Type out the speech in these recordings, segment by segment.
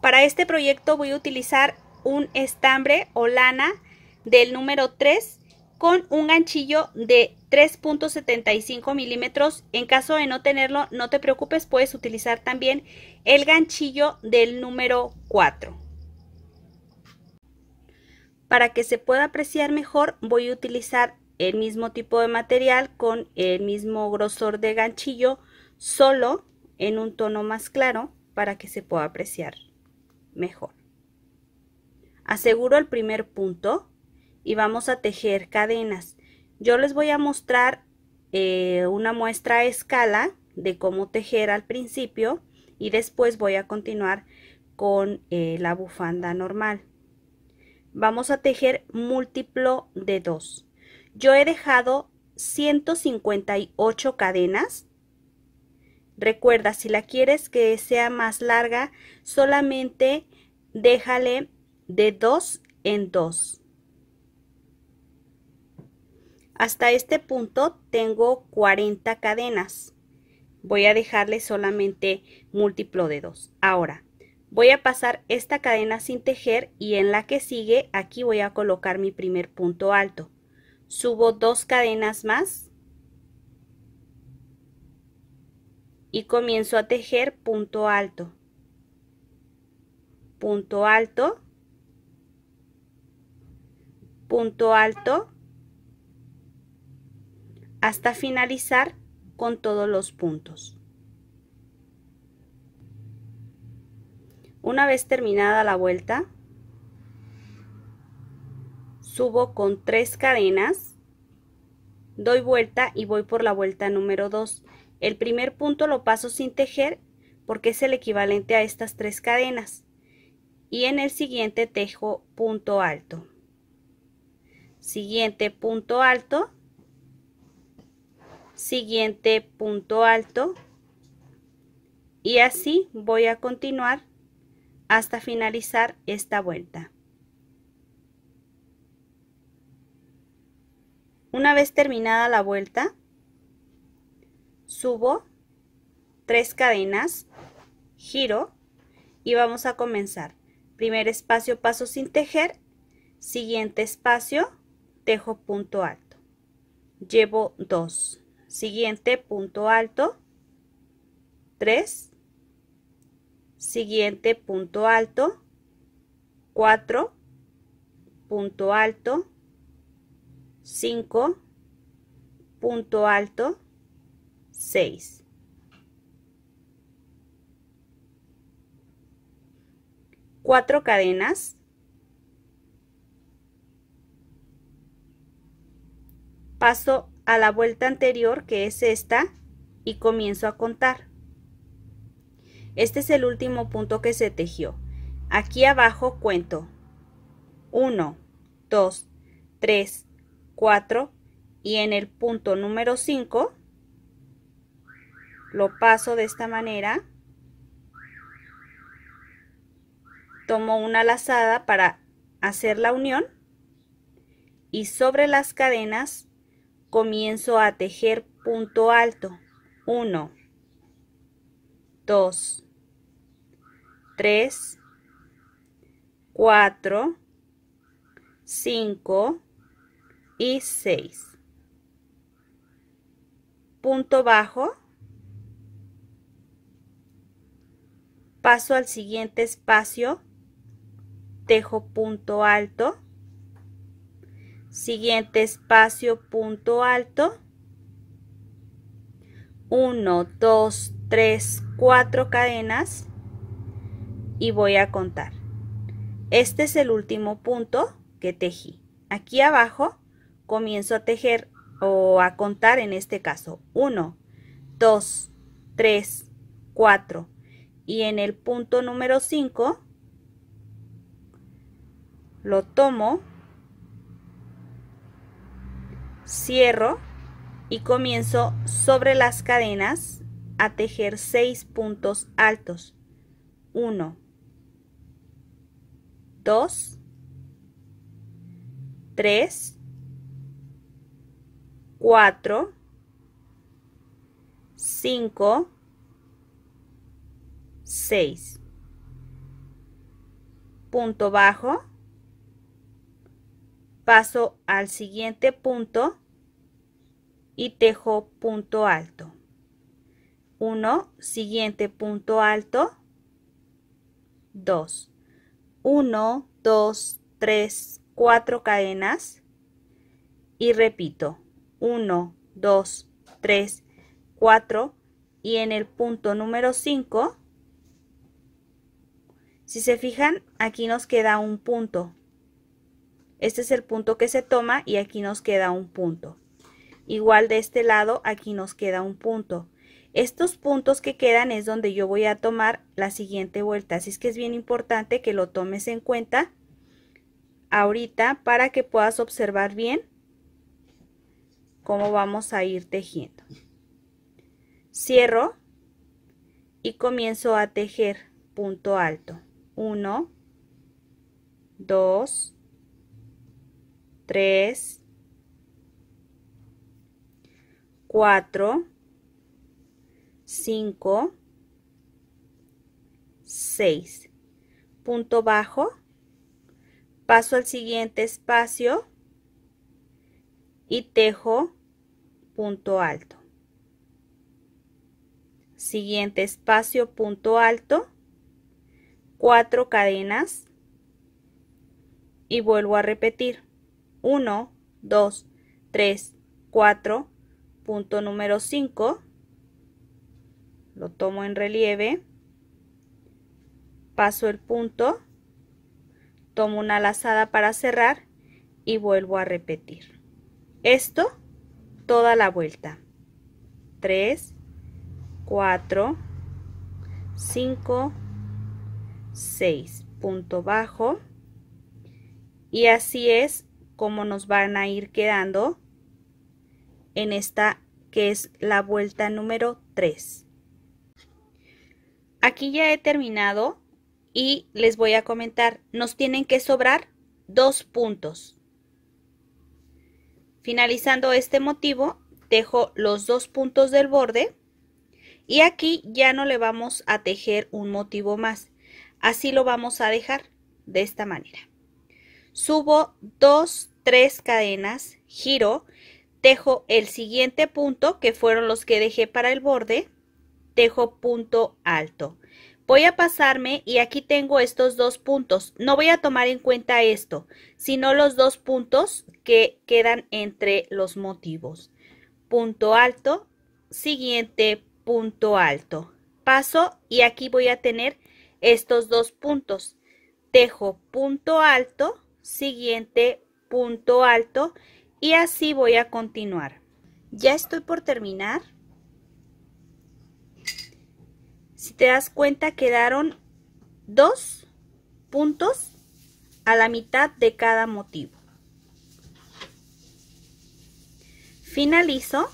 Para este proyecto voy a utilizar un estambre o lana del número 3 con un ganchillo de 3.75 milímetros. En caso de no tenerlo, no te preocupes, puedes utilizar también el ganchillo del número 4. Para que se pueda apreciar mejor, voy a utilizar el mismo tipo de material con el mismo grosor de ganchillo, solo en un tono más claro para que se pueda apreciar mejor. Aseguro el primer punto y vamos a tejer cadenas. Yo les voy a mostrar una muestra a escala de cómo tejer al principio y después voy a continuar con la bufanda normal. Vamos a tejer múltiplo de 2. Yo he dejado 158 cadenas. Recuerda, si la quieres que sea más larga, solamente déjale de 2 en 2. Hasta este punto tengo 40 cadenas. Voy a dejarle solamente múltiplo de 2. Ahora voy a pasar esta cadena sin tejer y en la que sigue aquí voy a colocar mi primer punto alto. Subo 2 cadenas más y comienzo a tejer punto alto. Punto alto. Punto alto. Hasta finalizar con todos los puntos. Una vez terminada la vuelta, subo con 3 cadenas, doy vuelta y voy por la vuelta número 2. El primer punto lo paso sin tejer porque es el equivalente a estas 3 cadenas. Y en el siguiente tejo punto alto. Siguiente punto alto. Siguiente punto alto. Y así voy a continuar hasta finalizar esta vuelta. Una vez terminada la vuelta, subo 3 cadenas, giro y vamos a comenzar. Primer espacio paso sin tejer, siguiente espacio tejo punto alto, llevo 2, siguiente punto alto, 3, siguiente punto alto, 4, punto alto, 5, punto alto, 6. Cuatro cadenas. Paso a la vuelta anterior, que es esta, y comienzo a contar. Este es el último punto que se tejió. Aquí abajo cuento 1, 2, 3, 4 y en el punto número 5 lo paso de esta manera, tomo una lazada para hacer la unión y sobre las cadenas comienzo a tejer punto alto, 1, 2, 3, 4, 5 y 6. Punto bajo, paso al siguiente espacio, tejo punto alto, siguiente espacio punto alto, 1, 2, 3, 4 cadenas y voy a contar. Este es el último punto que tejí. Aquí abajo comienzo a tejer o a contar en este caso 1, 2, 3, 4 y en el punto número 5 lo tomo, cierro y comienzo sobre las cadenas a tejer 6 puntos altos, 1, 2, 3, 4, 5, 6. punto bajo, paso al siguiente punto y tejo punto alto, 1, siguiente punto alto, 2, 1, 2, 3, 4 cadenas y repito, 1, 2, 3, 4 y en el punto número 5, si se fijan, aquí nos queda un punto. Este es el punto que se toma y aquí nos queda un punto. Igual de este lado, aquí nos queda un punto. Estos puntos que quedan es donde yo voy a tomar la siguiente vuelta. Así es que es bien importante que lo tomes en cuenta ahorita para que puedas observar bien cómo vamos a ir tejiendo. Cierro y comienzo a tejer punto alto. 1, 2, 3, 4, 5, 6, punto bajo, paso al siguiente espacio y tejo punto alto, siguiente espacio, punto alto, 4 cadenas y vuelvo a repetir, 1, 2, 3, 4, punto número 5, lo tomo en relieve, paso el punto, tomo una lazada para cerrar y vuelvo a repetir. Esto toda la vuelta, 3, 4, 5, 6, punto bajo y así es como nos van a ir quedando en esta que es la vuelta número 3. Aquí ya he terminado y les voy a comentar, nos tienen que sobrar 2 puntos. Finalizando este motivo, tejo los 2 puntos del borde y aquí ya no le vamos a tejer un motivo más. Así lo vamos a dejar de esta manera. Subo 2, 3 cadenas, giro, tejo el siguiente punto que fueron los que dejé para el borde, tejo punto alto. Voy a pasarme y aquí tengo estos 2 puntos. No voy a tomar en cuenta esto, sino los 2 puntos que quedan entre los motivos. Punto alto, siguiente punto alto. Paso y aquí voy a tener estos 2 puntos. Tejo punto alto, siguiente punto alto y así voy a continuar. Ya estoy por terminar. Si te das cuenta quedaron 2 puntos a la mitad de cada motivo. Finalizo,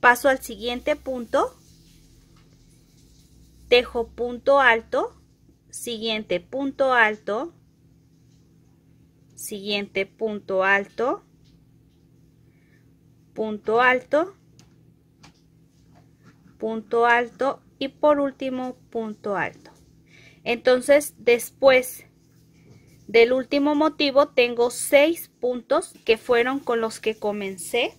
paso al siguiente punto, tejo punto alto, siguiente punto alto, siguiente punto alto, punto alto, punto alto y por último punto alto. Entonces después del último motivo tengo 6 puntos que fueron con los que comencé.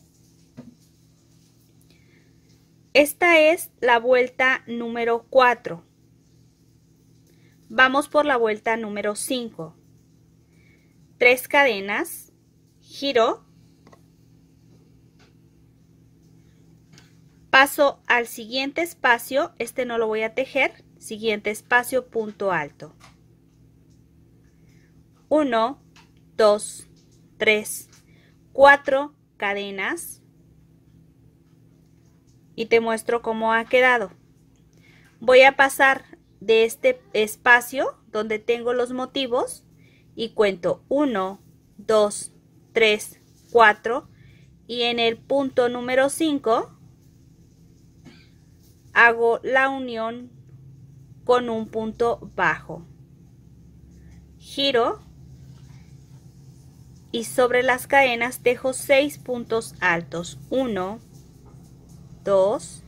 Esta es la vuelta número 4. Vamos por la vuelta número 5. 3 cadenas, giro, paso al siguiente espacio, este no lo voy a tejer, siguiente espacio, punto alto. 1, 2, 3, 4 cadenas y te muestro cómo ha quedado. Voy a pasar de este espacio donde tengo los motivos y cuento 1, 2, 3, 4 y en el punto número 5 hago la unión con un punto bajo, giro y sobre las cadenas tejo 6 puntos altos, 1, 2,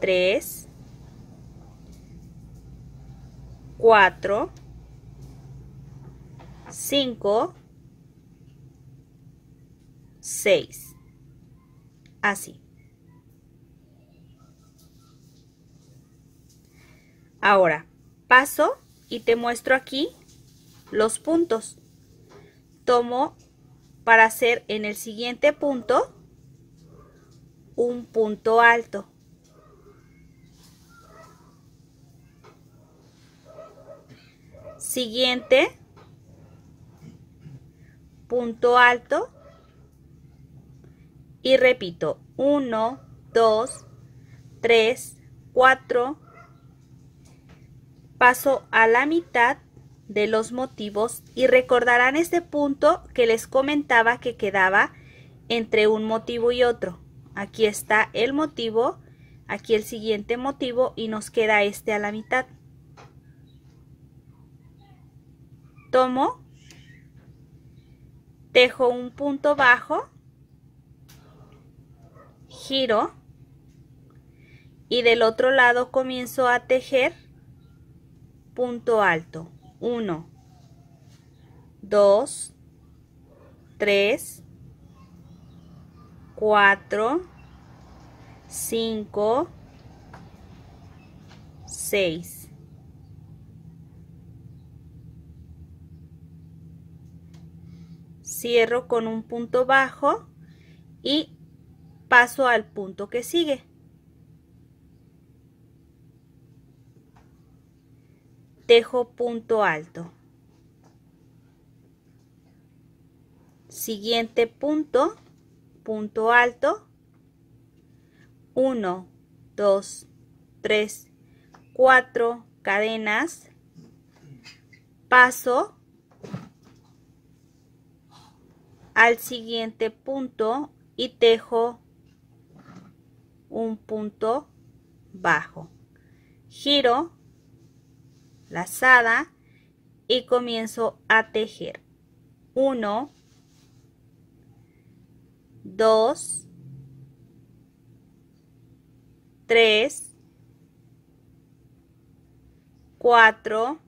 3, 4, 5, 6. Así. Ahora paso y te muestro aquí los puntos. Tomo para hacer en el siguiente punto un punto alto. Siguiente, punto alto y repito, 1, 2, 3, 4. Paso a la mitad de los motivos y recordarán este punto que les comentaba que quedaba entre un motivo y otro. Aquí está el motivo, aquí el siguiente motivo y nos queda este a la mitad. Tomo, tejo un punto bajo, giro y del otro lado comienzo a tejer punto alto. 1, 2, 3, 4, 5, 6. Cierro con un punto bajo y paso al punto que sigue. Tejo punto alto. Siguiente punto, punto alto. 1, 2, 3, 4 cadenas. Paso al siguiente punto y tejo un punto bajo, giro, lazada y comienzo a tejer 1, 2, 3, 4,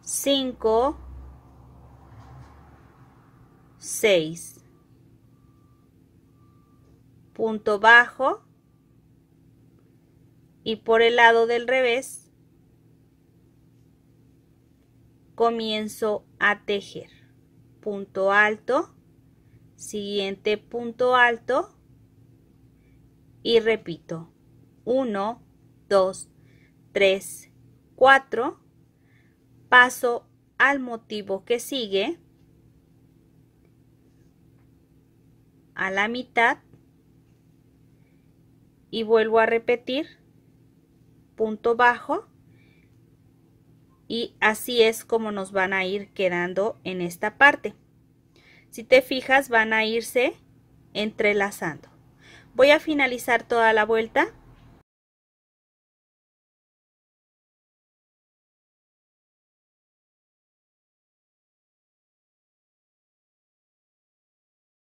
5, 6, punto bajo y por el lado del revés comienzo a tejer punto alto, siguiente punto alto y repito 1, 2, 3, 4, paso al motivo que sigue a la mitad y vuelvo a repetir punto bajo y así es como nos van a ir quedando en esta parte. Si te fijas van a irse entrelazando. Voy a finalizar toda la vuelta.